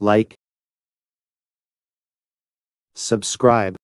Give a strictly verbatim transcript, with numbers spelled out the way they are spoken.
like, subscribe.